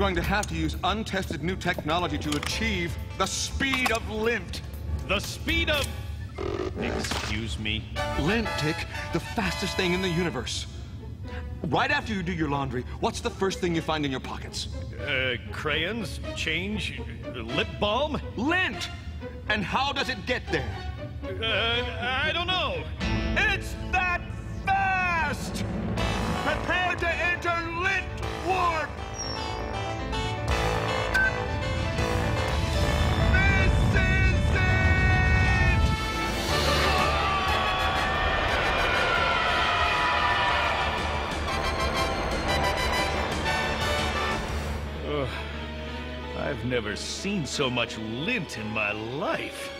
going to have to use untested new technology to achieve the speed of lint. The speed of... Excuse me? Lint Tick, the fastest thing in the universe. Right after you do your laundry, what's the first thing you find in your pockets? Crayons, change, lip balm? Lint! And how does it get there? I don't know. It's that fast! Prepare to enter Lint Warp! I've never seen so much lint in my life.